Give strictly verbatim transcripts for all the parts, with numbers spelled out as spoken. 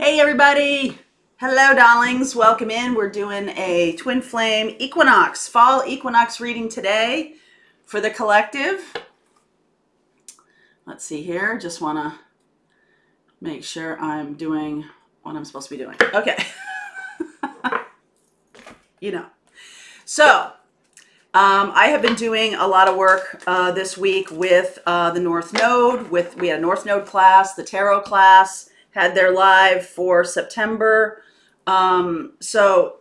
Hey everybody. Hello darlings. Welcome in. We're doing a Twin Flame Equinox, Fall Equinox reading today for the collective. Let's see here. Just want to make sure I'm doing what I'm supposed to be doing. Okay. You know. So, Um, I have been doing a lot of work uh, this week with uh, the North Node. With we had a North Node class, the Tarot class had their live for September. Um, so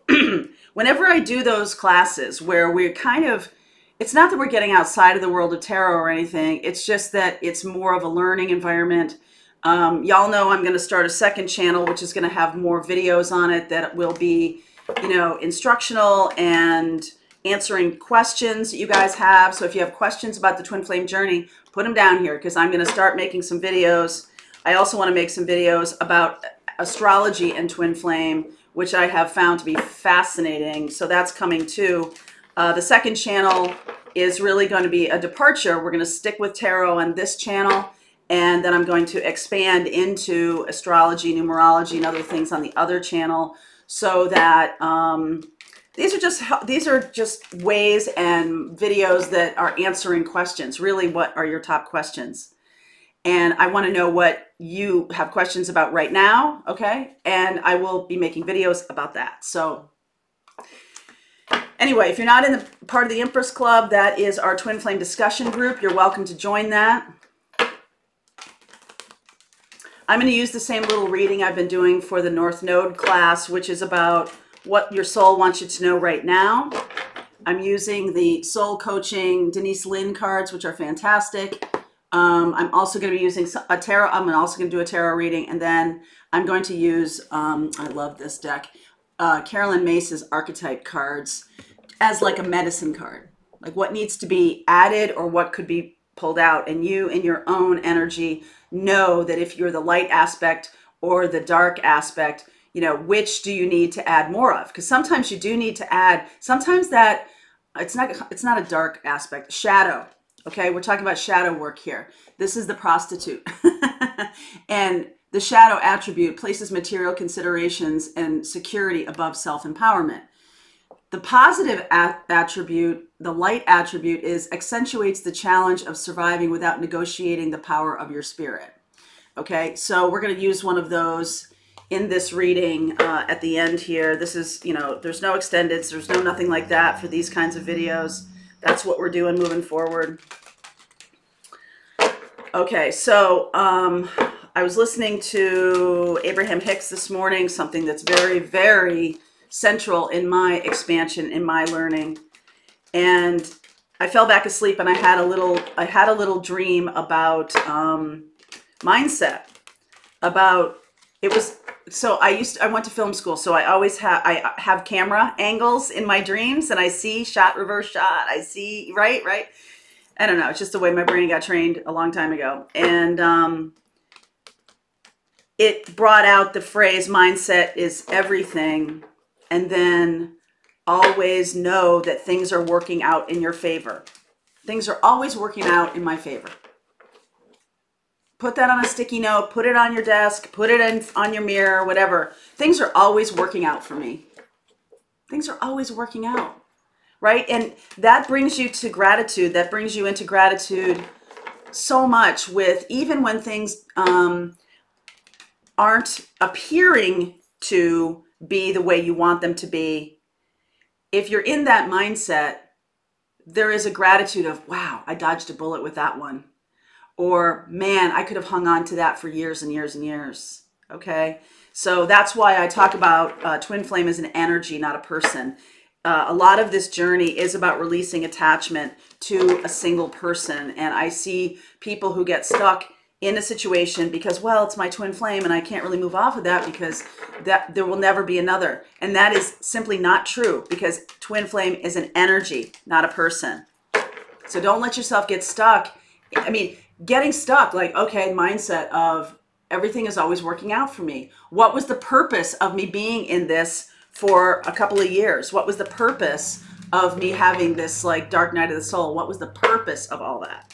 whenever I do those classes where we're kind of, it's not that we're getting outside of the world of tarot or anything. It's just that it's more of a learning environment. Um, y'all know I'm going to start a second channel, which is going to have more videos on it that will be, you know, instructional and answering questions that you guys have. So if you have questions about the Twin Flame journey, put them down here because I'm going to start making some videos. I also want to make some videos about astrology and Twin Flame, which I have found to be fascinating. So that's coming too. Uh, the second channel is really going to be a departure. We're going to stick with tarot on this channel, and then I'm going to expand into astrology, numerology, and other things on the other channel so that... Um, These are just these are just ways and videos that are answering questions. Really, what are your top questions? And I want to know what you have questions about right now, okay? And I will be making videos about that. So anyway, if you're not in the part of the Empress Club, that is our Twin Flame discussion group. You're welcome to join that. I'm going to use the same little reading I've been doing for the North Node class, which is about what your soul wants you to know right now. I'm using the soul coaching Denise Lynn cards, which are fantastic. Um, I'm also going to be using a tarot. I'm also going to do a tarot reading. And then I'm going to use, um, I love this deck, uh, Carolyn Mace's archetype cards as like a medicine card. Like what needs to be added or what could be pulled out. And you in your own energy know that if you're the light aspect or the dark aspect, you know, which do you need to add more of? Because sometimes you do need to add, sometimes that, it's not, it's not a dark aspect, shadow, okay? We're talking about shadow work here. This is the prostitute. And the shadow attribute places material considerations and security above self-empowerment. The positive attribute, the light attribute, is accentuates the challenge of surviving without negotiating the power of your spirit, okay? So we're going to use one of those in this reading uh, at the end here. This is, you know, there's no extendeds, there's no nothing like that for these kinds of videos. That's what we're doing moving forward. Okay, so um, I was listening to Abraham Hicks this morning, something that's very, very central in my expansion, in my learning. And I fell back asleep and I had a little, I had a little dream about um, mindset, about, it was, so I used to, I went to film school, so I always have, I have camera angles in my dreams and I see shot, reverse shot. I see, right, right. I don't know. It's just the way my brain got trained a long time ago. And um, it brought out the phrase mindset is everything. And then always know that things are working out in your favor. Things are always working out in my favor. Put that on a sticky note, put it on your desk, put it in on your mirror, whatever. Things are always working out for me. Things are always working out, right? And that brings you to gratitude. That brings you into gratitude so much with even when things um, aren't appearing to be the way you want them to be. If you're in that mindset, there is a gratitude of, wow, I dodged a bullet with that one. Or, man, I could have hung on to that for years and years and years, okay? So that's why I talk about uh, Twin Flame as an energy, not a person. Uh, a lot of this journey is about releasing attachment to a single person. And I see people who get stuck in a situation because, well, it's my Twin Flame and I can't really move off of that because that there will never be another. And that is simply not true because Twin Flame is an energy, not a person. So don't let yourself get stuck. I mean... Getting stuck, like, okay, mindset of everything is always working out for me. What was the purpose of me being in this for a couple of years? What was the purpose of me having this like dark night of the soul? What was the purpose of all that?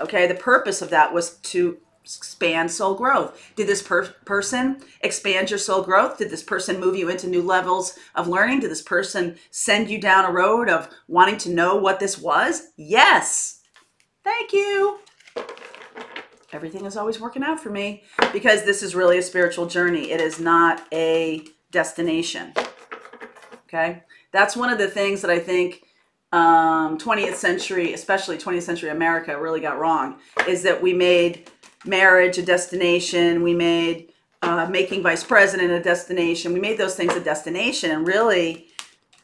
Okay, the purpose of that was to expand soul growth? Did this per person expand your soul growth? Did this person move you into new levels of learning? Did this person send you down a road of wanting to know what this was? Yes. Thank you. Everything is always working out for me, because this is really a spiritual journey. It is not a destination. Okay. That's one of the things that I think um, twentieth century, especially twentieth century America, really got wrong, is that we made marriage a destination. We made uh, making vice president a destination. We made those things a destination. And really,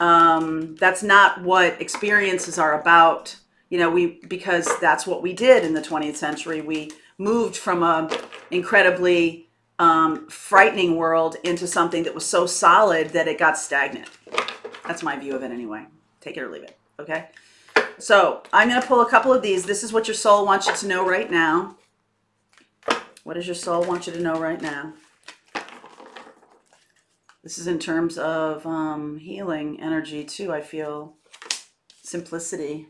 um, that's not what experiences are about. You know, we, because that's what we did in the twentieth century. We moved from an incredibly um, frightening world into something that was so solid that it got stagnant. That's my view of it anyway. Take it or leave it. Okay. So I'm going to pull a couple of these. This is what your soul wants you to know right now. What does your soul want you to know right now? This is in terms of um, healing energy too, I feel. Simplicity.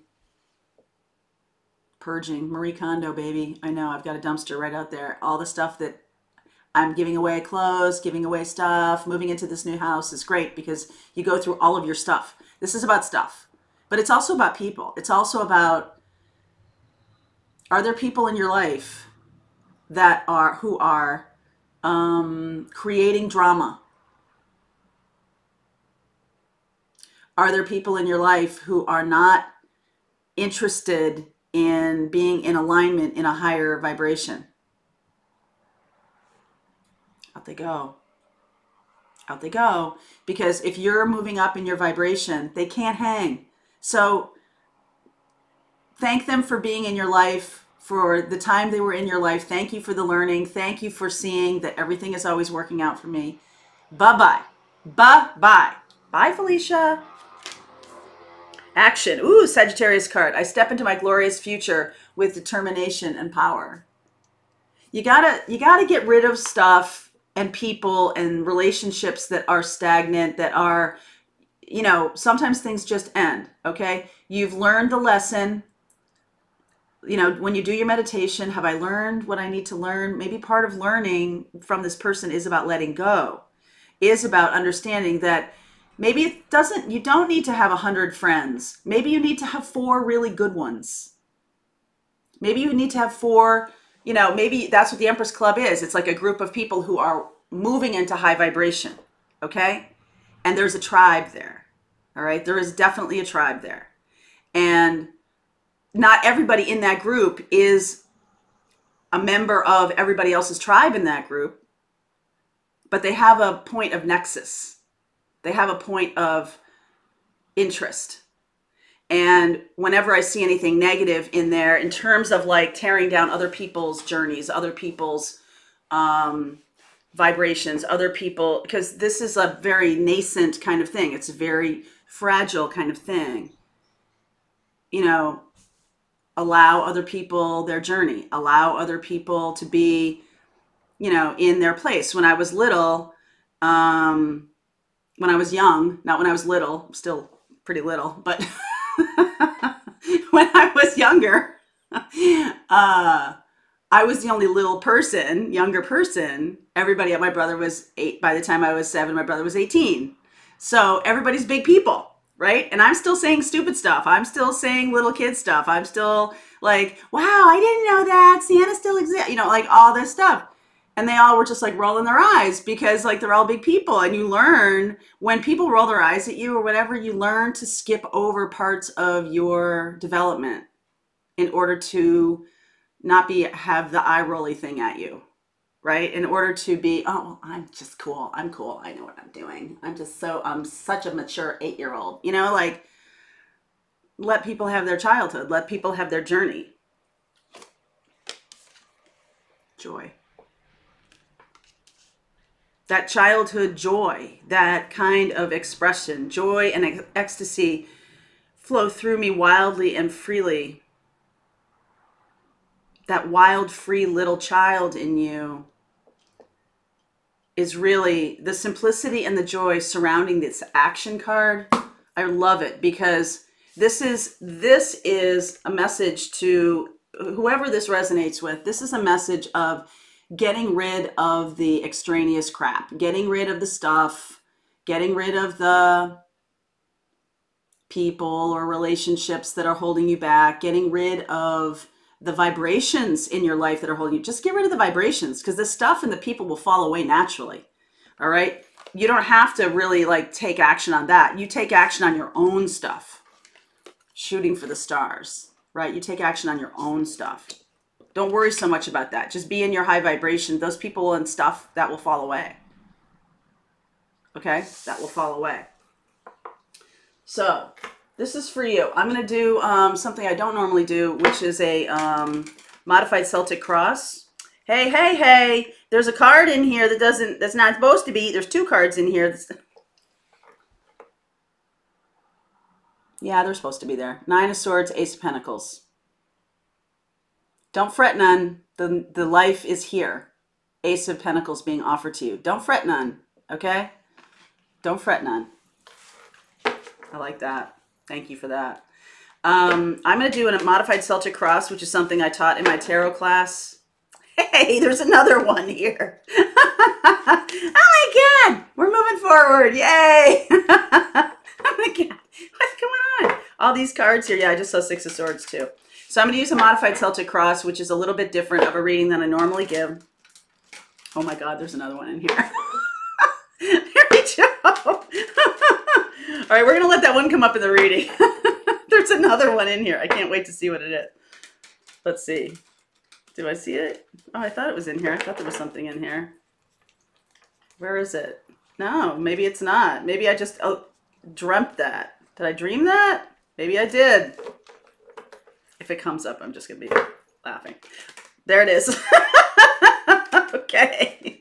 Purging. Marie Kondo, baby. I know. I've got a dumpster right out there. All the stuff that I'm giving away, clothes, giving away stuff, moving into this new house is great because you go through all of your stuff. This is about stuff, but it's also about people. It's also about, are there people in your life that are, who are um, creating drama? Are there people in your life who are not interested in being in alignment in a higher vibration? Out they go. Out they go. Because if you're moving up in your vibration, they can't hang. So thank them for being in your life, for the time they were in your life. Thank you for the learning. Thank you for seeing that everything is always working out for me. Bye-bye. Bye-bye. Bye, Felicia. Action. Ooh, Sagittarius card. I step into my glorious future with determination and power. You gotta, you gotta get rid of stuff and people and relationships that are stagnant, that are, you know, sometimes things just end. Okay. You've learned the lesson. You know, when you do your meditation, have I learned what I need to learn? Maybe part of learning from this person is about letting go, is about understanding that maybe it doesn't, you don't need to have a hundred friends. Maybe you need to have four really good ones. Maybe you need to have four, you know, maybe that's what the Empress Club is. It's like a group of people who are moving into high vibration. Okay. And there's a tribe there. All right. There is definitely a tribe there. And not everybody in that group is a member of everybody else's tribe in that group, but they have a point of nexus. They have a point of interest. And whenever I see anything negative in there, in terms of like tearing down other people's journeys, other people's um, vibrations, other people, because this is a very nascent kind of thing. It's a very fragile kind of thing. You know, allow other people their journey, allow other people to be, you know, in their place. When I was little, um, when I was young, not when I was little, still pretty little, but when I was younger, uh, I was the only little person, younger person. Everybody, my brother was eight. By the time I was seven, my brother was eighteen. So everybody's big people, right? And I'm still saying stupid stuff. I'm still saying little kid stuff. I'm still like, wow, I didn't know that. Santa still exists, you know, like all this stuff. And they all were just like rolling their eyes because like they're all big people. And you learn when people roll their eyes at you or whatever, you learn to skip over parts of your development in order to not be, have the eye rolly thing at you, right? In order to be, oh, well, I'm just cool. I'm cool. I know what I'm doing. I'm just so, I'm such a mature eight-year-old, you know, like let people have their childhood, let people have their journey. Joy. That childhood joy, that kind of expression, joy and ec ecstasy flow through me wildly and freely. That wild, free little child in you is really the simplicity and the joy surrounding this action card. I love it because this is, this is a message to whoever this resonates with, this is a message of getting rid of the extraneous crap, getting rid of the stuff, getting rid of the people or relationships that are holding you back, getting rid of the vibrations in your life that are holding you. Just get rid of the vibrations, because the stuff and the people will fall away naturally. All right. You don't have to really like take action on that. You take action on your own stuff. Shooting for the stars, right? You take action on your own stuff. Don't worry so much about that. Just be in your high vibration. Those people and stuff, that will fall away. Okay. That will fall away. So this is for you. I'm going to do um, something I don't normally do, which is a um, modified Celtic cross. Hey, hey, hey, there's a card in here that doesn't, that's not supposed to be. There's two cards in here. That's, yeah, they're supposed to be there. Nine of Swords, Ace of Pentacles. Don't fret none. The, the life is here. Ace of Pentacles being offered to you. Don't fret none. Okay. Don't fret none. I like that. Thank you for that. Um, I'm going to do a modified Celtic cross, which is something I taught in my tarot class. Hey, there's another one here. Oh my God. We're moving forward. Yay. Oh my God. What's going on? All these cards here. Yeah, I just saw Six of Swords too. So I'm going to use a modified Celtic cross, which is a little bit different of a reading than I normally give. Oh my God. There's another one in here. There we go. All right, we're going to let that one come up in the reading. There's another one in here. I can't wait to see what it is. Let's see. Do I see it? Oh, I thought it was in here. I thought there was something in here. Where is it? No, maybe it's not. Maybe I just oh, dreamt that. Did I dream that? Maybe I did. If it comes up, I'm just going to be laughing. There it is. Okay.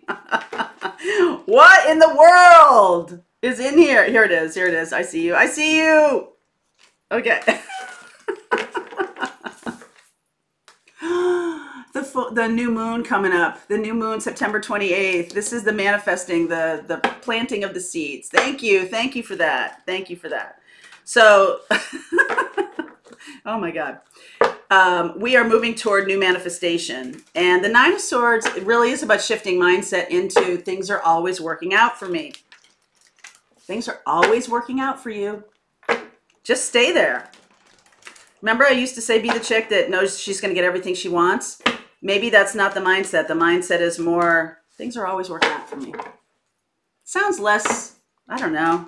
What in the world is in here? Here it is. Here it is. I see you. I see you. Okay. the the new moon coming up. The new moon, September twenty-eighth. This is the manifesting, the the planting of the seeds. Thank you. Thank you for that. Thank you for that. So, oh my God. Um, we are moving toward new manifestation, and the Nine of Swords, it really is about shifting mindset into things are always working out for me. Things are always working out for you. Just stay there. Remember, I used to say, be the chick that knows she's going to get everything she wants. Maybe that's not the mindset. The mindset is more, things are always working out for me. Sounds less, I don't know.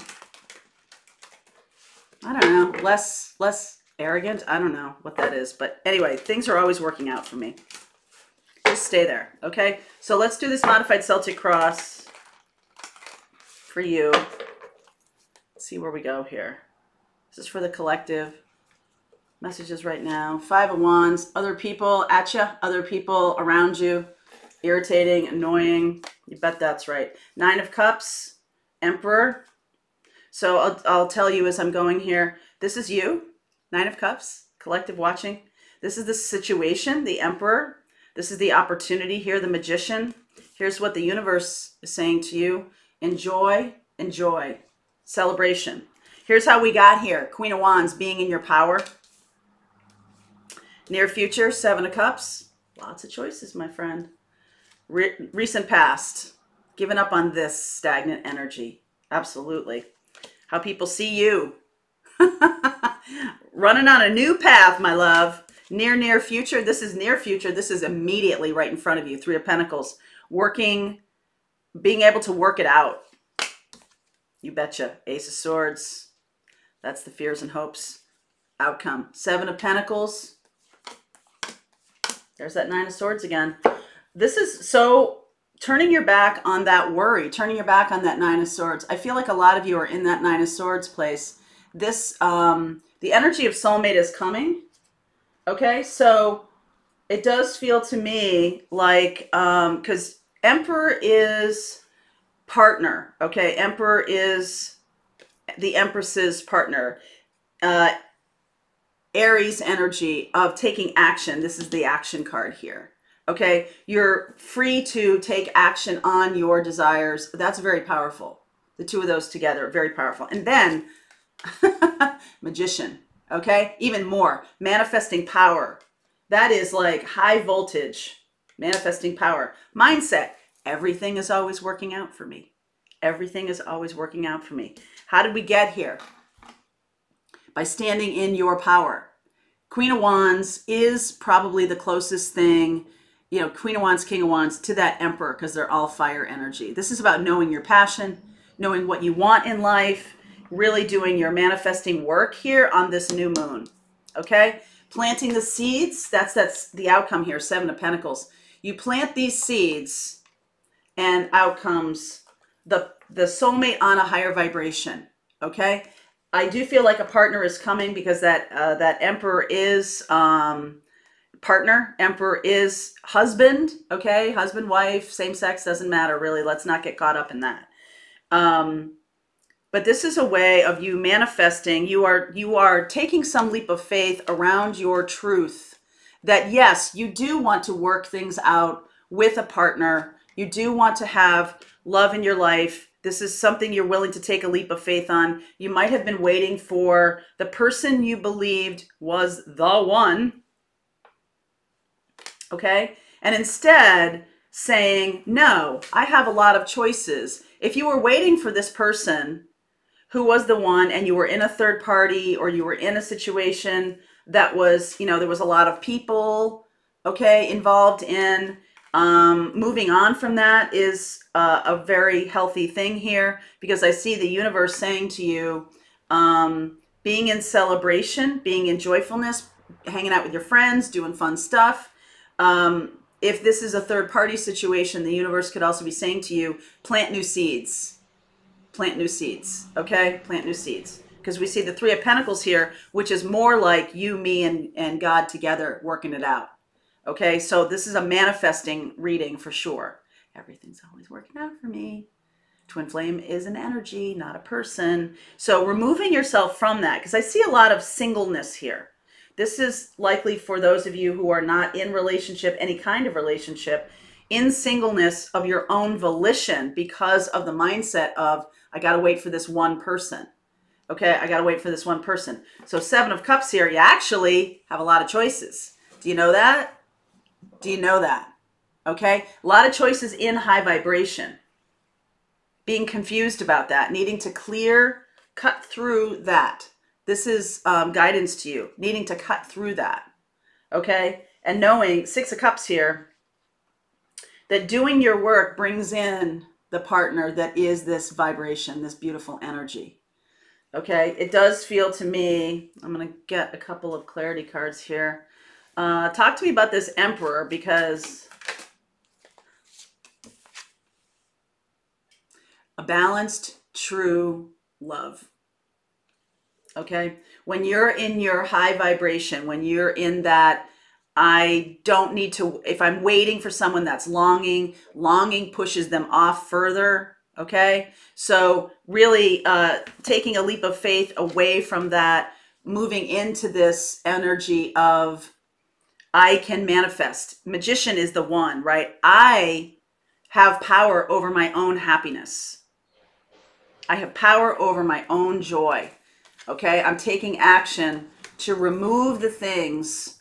I don't know. Less, less arrogant. I don't know what that is. But anyway, things are always working out for me. Just stay there. Okay. So let's do this modified Celtic cross for you. See where we go here. This is for the collective. Messages right now. Five of Wands. Other people at you. Other people around you. Irritating. Annoying. You bet that's right. Nine of Cups. Emperor. So I'll, I'll tell you as I'm going here. This is you. Nine of Cups. Collective watching. This is the situation. The Emperor. This is the opportunity here. The Magician. Here's what the universe is saying to you. Enjoy. Enjoy. Celebration. Here's how we got here. Queen of Wands, being in your power. Near future, Seven of Cups. Lots of choices, my friend. Re recent past. Giving up on this stagnant energy. Absolutely. How people see you. Running on a new path, my love. Near, near future. This is near future. This is immediately right in front of you. Three of Pentacles. Working, being able to work it out. You betcha. Ace of Swords. That's the fears and hopes outcome. Seven of Pentacles. There's that Nine of Swords again. This is so turning your back on that worry, turning your back on that Nine of Swords. I feel like a lot of you are in that Nine of Swords place. This, um, the energy of soulmate is coming. Okay. So it does feel to me like, um, because Emperor is partner. Okay. Emperor is the Empress's partner. Uh, Aries energy of taking action. This is the action card here. Okay. You're free to take action on your desires. That's very powerful. The two of those together, very powerful. And then Magician. Okay. Even more manifesting power, That is like high voltage, manifesting power. Mindset, everything is always working out for me. Everything is always working out for me. How did we get here? By standing in your power. Queen of Wands is probably the closest thing, you know, Queen of Wands, King of Wands, to that Emperor, because they're all fire energy. This is about knowing your passion, knowing what you want in life, really doing your manifesting work here on this new moon, okay? Planting the seeds, that's, that's the outcome here, Seven of Pentacles. You plant these seeds and out comes the, the soulmate on a higher vibration, okay? I do feel like a partner is coming, because that, uh, that Emperor is um, partner, Emperor is husband, okay? Husband, wife, same sex, doesn't matter really. Let's not get caught up in that. Um, But this is a way of you manifesting. You are, you are taking some leap of faith around your truth that, yes, you do want to work things out with a partner. You do want to have love in your life. This is something you're willing to take a leap of faith on. You might have been waiting for the person you believed was the one, okay? And instead saying, no, I have a lot of choices. If you were waiting for this person who was the one, and you were in a third party, or you were in a situation that was, you know, there was a lot of people, okay, involved in, um, moving on from that is uh, a very healthy thing here, because I see the universe saying to you, um, being in celebration, being in joyfulness, hanging out with your friends, doing fun stuff. Um, if this is a third party situation, the universe could also be saying to you, plant new seeds. Plant new seeds, okay? Plant new seeds. Because we see the Three of Pentacles here, which is more like you, me, and, and God together working it out, okay? So this is a manifesting reading for sure. Everything's always working out for me. Twin Flame is an energy, not a person. So removing yourself from that, because I see a lot of singleness here. This is likely for those of you who are not in relationship, any kind of relationship, in singleness of your own volition, because of the mindset of, I got to wait for this one person. Okay, I got to wait for this one person. So Seven of Cups here, you actually have a lot of choices. Do you know that? Do you know that? Okay, a lot of choices in high vibration. Being confused about that, needing to clear, cut through that. This is um, guidance to you, needing to cut through that. Okay, and knowing, Six of Cups here, that doing your work brings in the partner that is this vibration, this beautiful energy. Okay, it does feel to me, I'm gonna get a couple of clarity cards here. Uh, talk to me about this Emperor, because a balanced, true love. Okay, when you're in your high vibration, when you're in that, I don't need to, if I'm waiting for someone, that's longing. Longing pushes them off further, okay? So really uh, taking a leap of faith away from that, moving into this energy of, I can manifest. Magician is the one, right? I have power over my own happiness. I have power over my own joy, okay? I'm taking action to remove the things,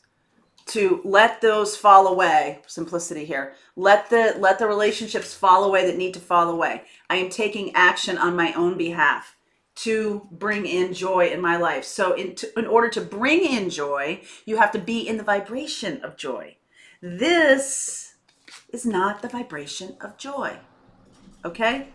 to let those fall away, simplicity here, let the, let the relationships fall away that need to fall away. I am taking action on my own behalf to bring in joy in my life. So in, to, in order to bring in joy, you have to be in the vibration of joy. This is not the vibration of joy, okay?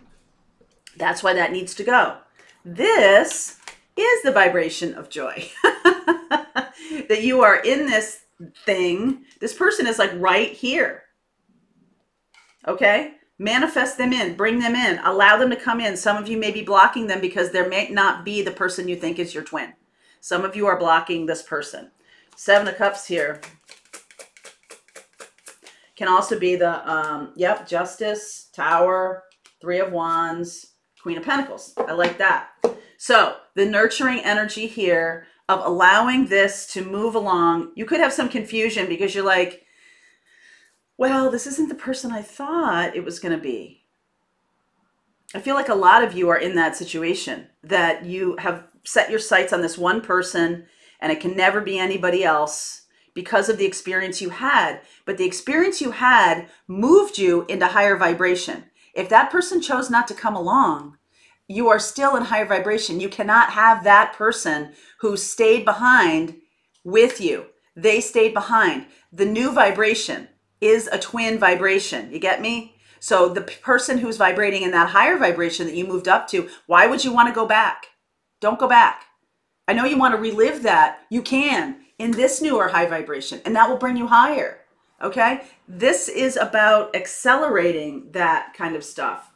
That's why that needs to go. This is the vibration of joy, that you are in this thing. This person is like right here. Okay. Manifest them in, bring them in, allow them to come in. Some of you may be blocking them because there may not be the person you think is your twin. Some of you are blocking this person. Seven of Cups here can also be the, um, yep, Justice, Tower, Three of Wands, Queen of Pentacles. I like that. So the nurturing energy here, of allowing this to move along. You could have some confusion because you're like, well, this isn't the person I thought it was going to be. I feel like a lot of you are in that situation, that you have set your sights on this one person and it can never be anybody else because of the experience you had, but the experience you had moved you into higher vibration. If that person chose not to come along, you are still in higher vibration. You cannot have that person who stayed behind with you. They stayed behind. The new vibration is a twin vibration. You get me? So the person who's vibrating in that higher vibration that you moved up to, why would you want to go back? Don't go back. I know you want to relive that. You can in this newer high vibration, and that will bring you higher. Okay? This is about accelerating that kind of stuff.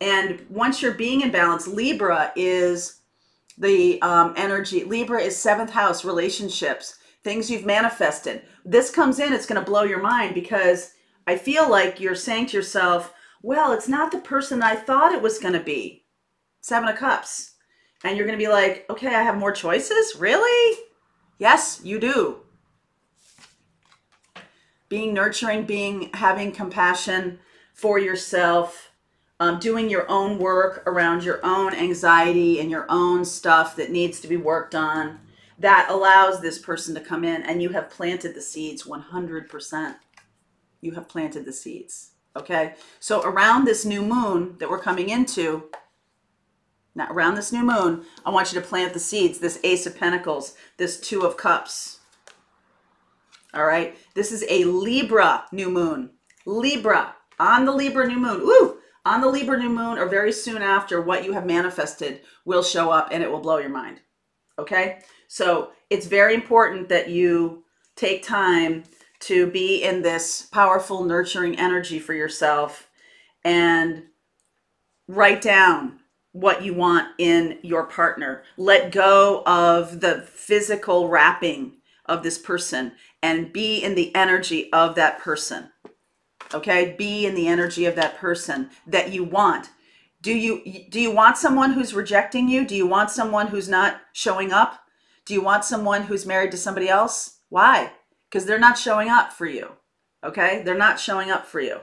And once you're being in balance, Libra is the um, energy. Libra is seventh house, relationships, things you've manifested. This comes in, it's going to blow your mind, because I feel like you're saying to yourself, well, it's not the person I thought it was going to be. Seven of Cups. And you're going to be like, okay, I have more choices? Really? Yes, you do. Being nurturing, being having compassion for yourself. Um, doing your own work around your own anxiety and your own stuff that needs to be worked on, that allows this person to come in, and you have planted the seeds one hundred percent. You have planted the seeds, okay? So around this new moon that we're coming into, now around this new moon, I want you to plant the seeds, this Ace of Pentacles, this Two of Cups, all right? This is a Libra new moon, Libra, on the Libra new moon, woo! On the Libra new moon or very soon after, what you have manifested will show up and it will blow your mind. Okay? So it's very important that you take time to be in this powerful, nurturing energy for yourself and write down what you want in your partner. Let go of the physical wrapping of this person and be in the energy of that person. Okay, be in the energy of that person that you want. Do you do you want someone who's rejecting you? Do you want someone who's not showing up? Do you want someone who's married to somebody else? Why? Because they're not showing up for you. Okay, they're not showing up for you,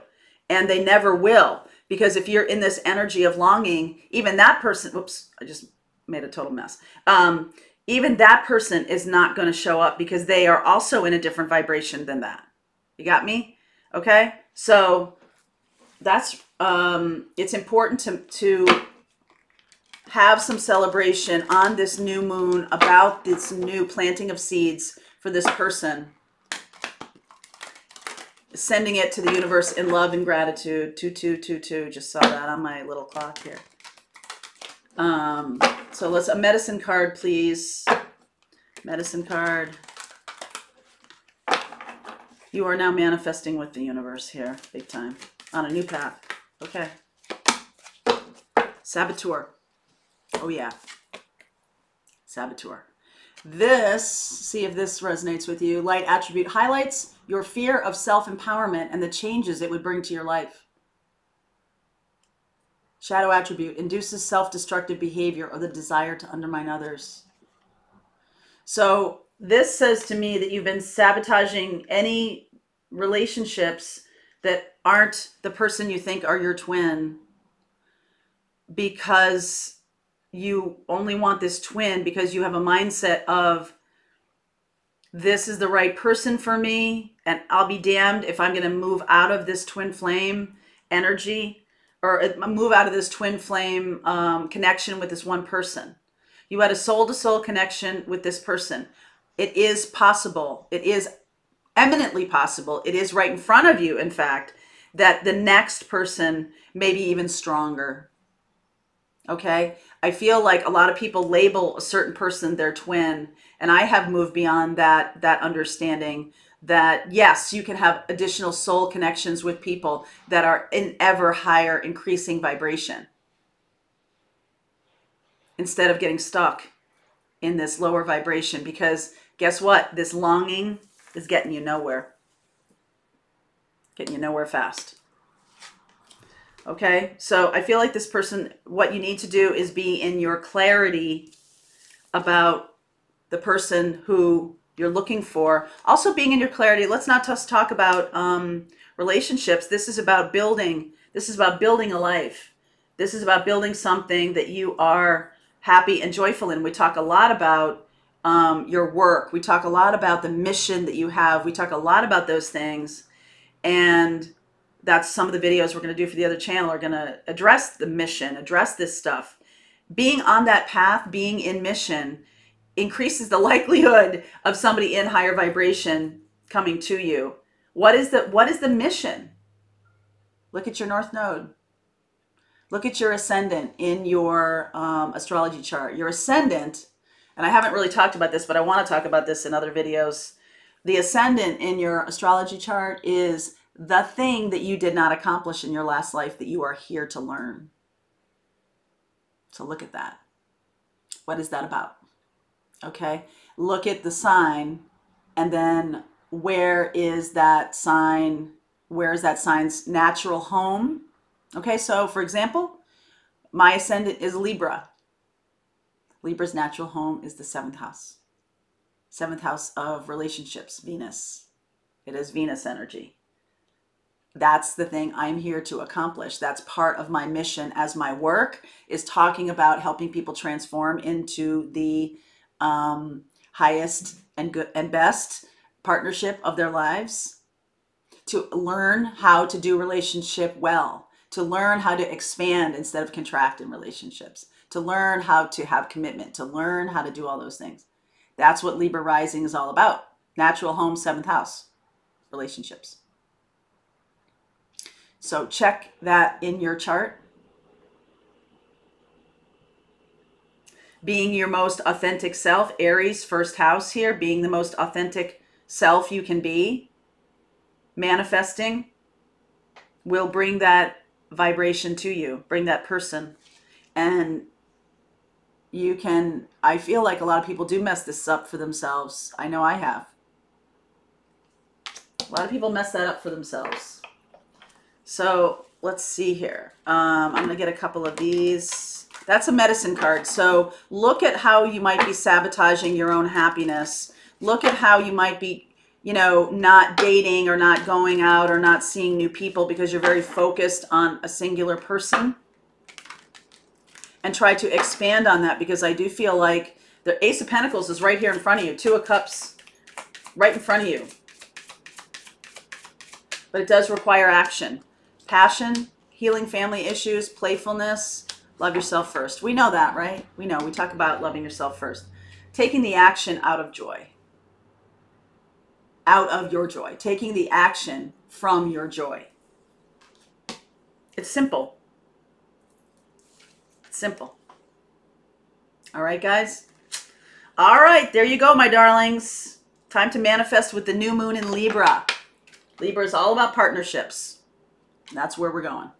and they never will. Because if you're in this energy of longing, even that person, whoops, I just made a total mess. Um, even that person is not going to show up because they are also in a different vibration than that. You got me? Okay. So that's, um, it's important to, to have some celebration on this new moon about this new planting of seeds for this person, sending it to the universe in love and gratitude. Two, two, two, two. Just saw that on my little clock here. Um, so let's, a medicine card, please. Medicine card. You are now manifesting with the universe here, big time, on a new path. Okay. Saboteur. Oh, yeah. Saboteur. This, see if this resonates with you. Light attribute highlights your fear of self-empowerment and the changes it would bring to your life. Shadow attribute induces self-destructive behavior or the desire to undermine others. So, this says to me that you've been sabotaging any relationships that aren't the person you think are your twin, because you only want this twin because you have a mindset of, this is the right person for me, and I'll be damned if I'm going to move out of this twin flame energy or move out of this twin flame um, connection with this one person. You had a soul-to-soul connection with this person. It is possible. It is eminently possible. It is right in front of you, in fact, that the next person may be even stronger. Okay? I feel like a lot of people label a certain person their twin, and I have moved beyond that, that understanding that, yes, you can have additional soul connections with people that are in ever higher increasing vibration instead of getting stuck in this lower vibration, because guess what? This longing is getting you nowhere. Getting you nowhere fast. Okay, so I feel like this person, what you need to do is be in your clarity about the person who you're looking for. Also being in your clarity, let's not just talk about um, relationships. This is about building. This is about building a life. This is about building something that you are happy and joyful in. We talk a lot about um, your work. We talk a lot about the mission that you have. We talk a lot about those things. And that's some of the videos we're going to do for the other channel are going to address the mission, address this stuff. Being on that path, being in mission, increases the likelihood of somebody in higher vibration coming to you. What is the, what is the mission? Look at your North Node. Look at your ascendant in your um, astrology chart. Your ascendant, and I haven't really talked about this, but I want to talk about this in other videos. The ascendant in your astrology chart is the thing that you did not accomplish in your last life that you are here to learn. So look at that. What is that about? Okay, look at the sign, and then where is that sign? Where is that sign's natural home? Okay, so for example, my ascendant is Libra. Libra's natural home is the seventh house. Seventh house of relationships, Venus. It is Venus energy. That's the thing I'm here to accomplish. That's part of my mission as my work is talking about helping people transform into the um, highest and good and best partnership of their lives, to learn how to do relationship well, to learn how to expand instead of contract in relationships, to learn how to have commitment, to learn how to do all those things. That's what Libra rising is all about. Natural home, seventh house, relationships. So check that in your chart. Being your most authentic self, Aries, first house here, being the most authentic self you can be, manifesting, will bring that vibration to you, bring that person. And you can, I feel like a lot of people do mess this up for themselves. I know I have. A lot of people mess that up for themselves. So let's see here. Um, I'm going to get a couple of these. That's a medicine card. So look at how you might be sabotaging your own happiness. Look at how you might be, you know, not dating or not going out or not seeing new people because you're very focused on a singular person. And try to expand on that, because I do feel like the Ace of Pentacles is right here in front of you. Two of Cups right in front of you. But it does require action. Passion, healing family issues, playfulness, love yourself first. We know that, right? We know. We talk about loving yourself first. Taking the action out of joy. Out of your joy. Taking the action from your joy. It's simple. It's simple. All right, guys. All right. There you go, my darlings. Time to manifest with the new moon in Libra. Libra is all about partnerships. That's where we're going.